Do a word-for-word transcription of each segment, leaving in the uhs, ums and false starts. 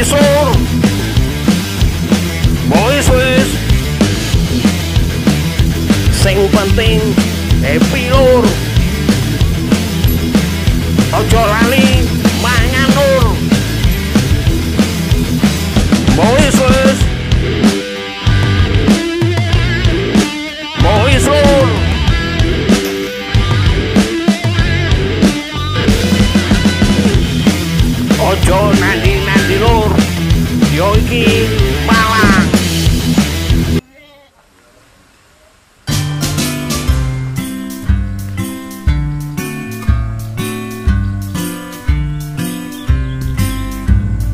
visor. Boys wis sing penting happy lur. Ojo lali mangan lur. Boys wis Boys lur. Ojo nandi-nandi lur. Yo iki malah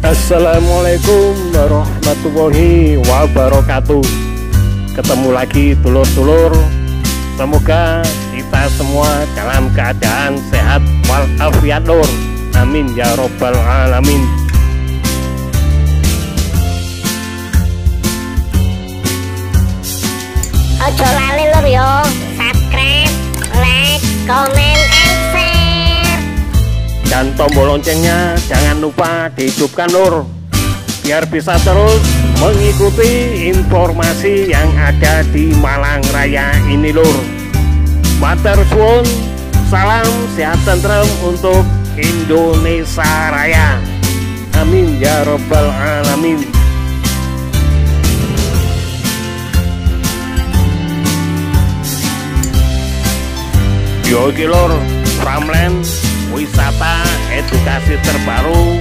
Assalamualaikum warahmatullahi wabarakatuh. Ketemu lagi dulur-dulur. Semoga kita semua dalam keadaan sehat walafiat lur. Amin ya robbal alamin. Ojo lali lur yo. Subscribe, like, comment, and share. Dan tombol loncengnya jangan lupa dihidupkan lur, biar bisa terus mengikuti informasi yang ada di Malang Raya ini lur. Matur suwun, salam sehat tentrem untuk Indonesia Raya. Amin ya robbal alamin. Yo iki lur, Farm Land, wisata edukasi terbaru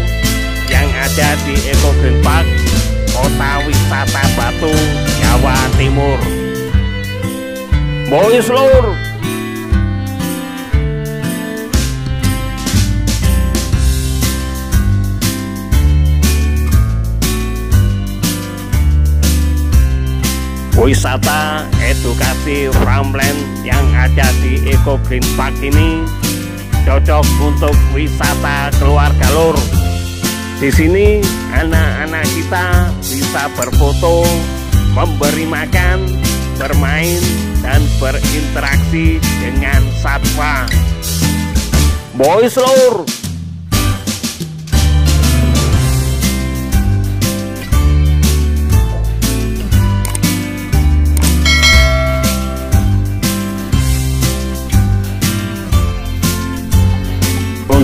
yang ada di Eco Green Park, Kota Wisata Batu, Jawa Timur. Boys lur. Wisata edukasi farmland yang ada di Eco Green Park ini cocok untuk wisata keluarga lur. Di sini anak-anak kita bisa berfoto, memberi makan, bermain, dan berinteraksi dengan satwa. Boys lur.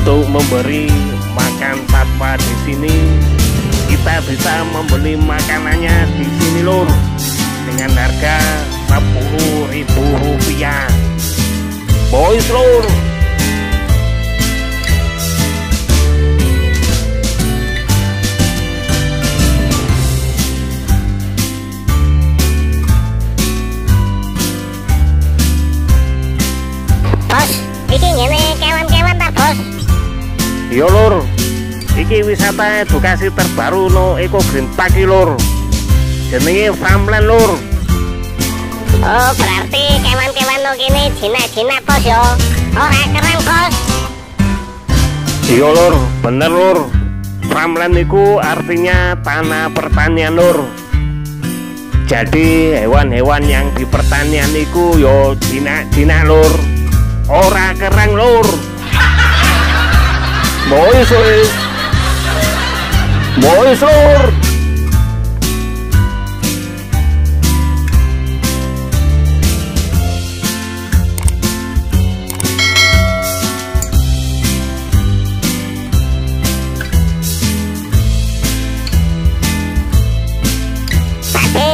Untuk memberi makan satwa di sini, kita bisa membeli makanannya di sini lur dengan harga sepuluh ribu rupiah. Boys lur. Bos, iki ngene kewan-kewan ta, Bos? Yo lur, iki wisata edukasi terbaru no Eco Green Park lur. Jenenge Farm Land lur. Oh, berarti kewan-kewan no kene jina-jina bos yo. Ora keren bos. Yo lur, bener lur. Farm Land iku artinya tanah pertanian lur. Jadi hewan-hewan yang di pertanian iku yo jina-jina lur. Ora keren lur. Boys lur. Boys lur. Pakde,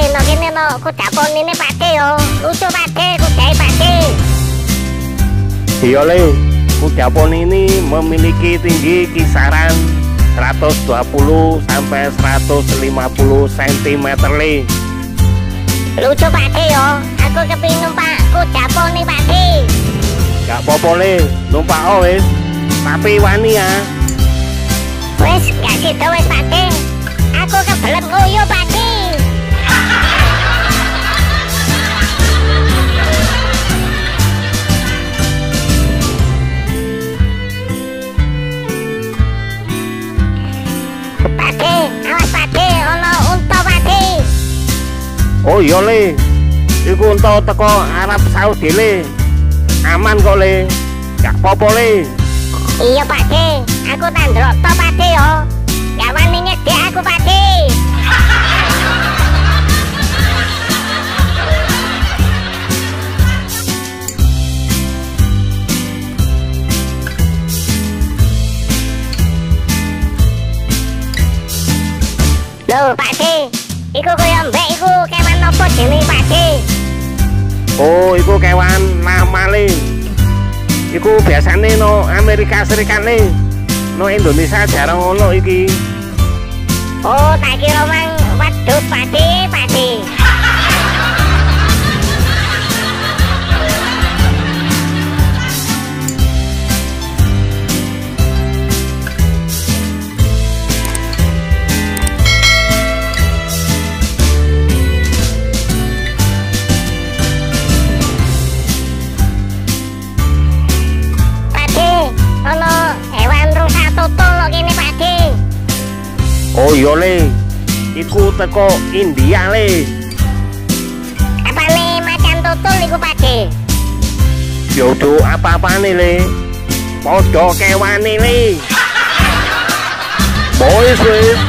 no kene no kuda ponine pakde yo. Lucu pakde, kudae pakde. Iya le. Kuda poni ini memiliki tinggi kisaran seratus dua puluh sampai seratus lima puluh sentimeter. Lucu pakde yo, aku kepingin numpak kuda poni pakde. Gak popo le, numpak o wis, tapi wani ya. Wis, gak sido wis pakde, aku kebelet nguyuh pakde. Oh iya le, iku unta teko Arab Saudi le, aman kok le, gak popo le. Iya pakde, aku tak ndelok to pakde yo. Ya wani nyedek aku Pakde. Loh Pakde, iku koyo mbek iku kewan opo jenenge Pakde? Oh, iku kewan mamale. Iku biasane no Amerika Serikat nih. No Indonesia jarang ono iki. Oh, tak kira mang wadut Pakde, Pakde. Oh iya le, iku teko India le. Apa le macan tutul iku Pakde? Jodoh apa-apane le, podo kewane le. Boys wis.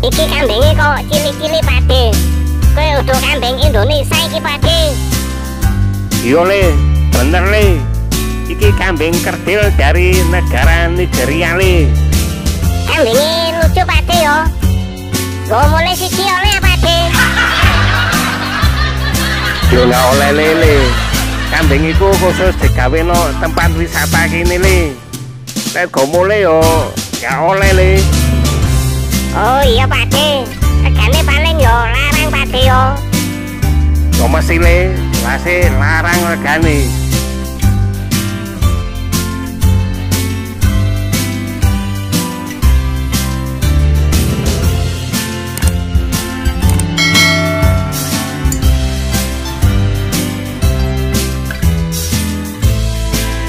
Iki kambingnya kok cili-cili Pakde. Kowe udah kambing Indonesia iki Pakde. Iya le, bener le. Iki kambing kerdil dari negara Nigeria le. Kambingnya lucu Pakde yo. Gak mulai siji oleh Pakde. Yo gak oleh le le. Kambing iku khusus digawe no tempat wisata kini le. Lek gak mulai yo, gak oleh le. Oh iya Pakde, regane paling yo larang Pakde yo. Yo mesti le, masih larang regane.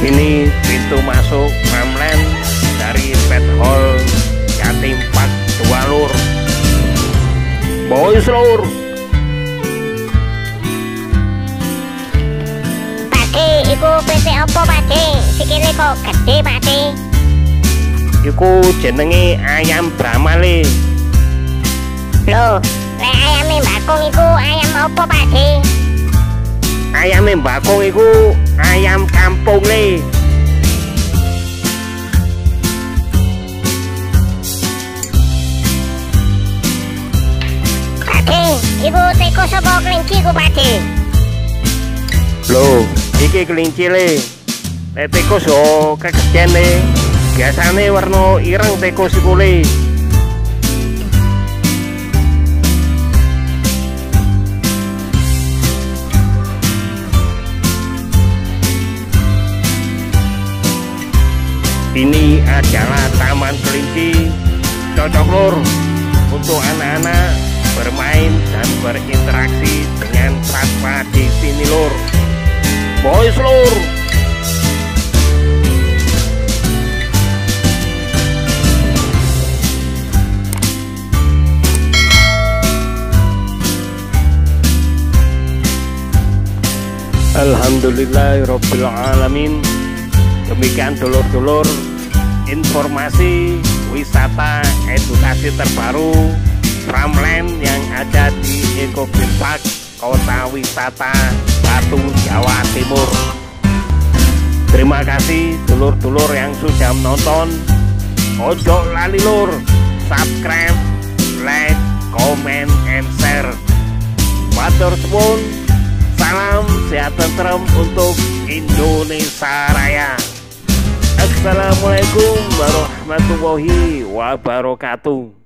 Ini pintu masuk Farm Land dari Pet Hall Jatim Park. Walur, boys lur. Pakde, iku P T apa Pakde? Sikile kok gede Pakde? Iku jenenge ayam Brahma le. Loh, lek ayame Mbakung iku ayam apa Pakde? Ayame Mbakung iku ayam kampung le. Iku teko sapa kelinci ku Pakde? Loh, iki kelinci le. Lek teko so kegedean le. Biasane warna ireng teko iku le. Ini adalah taman kelinci. Cocok lur untuk anak-anak bermain dan berinteraksi dengan satwa di sini lur. Boys lur. Alhamdulillahirabbil alamin. Demikian dulur-dulur informasi wisata edukasi terbaru Farm Land yang ada di Eco Green Park, Kota Wisata Batu, Jawa Timur. Terima kasih dulur-dulur yang sudah menonton. Ojo lali lur, subscribe, like, comment, and share. Matur suwun, salam sehat tentrem untuk Indonesia Raya. Assalamualaikum warahmatullahi wabarakatuh.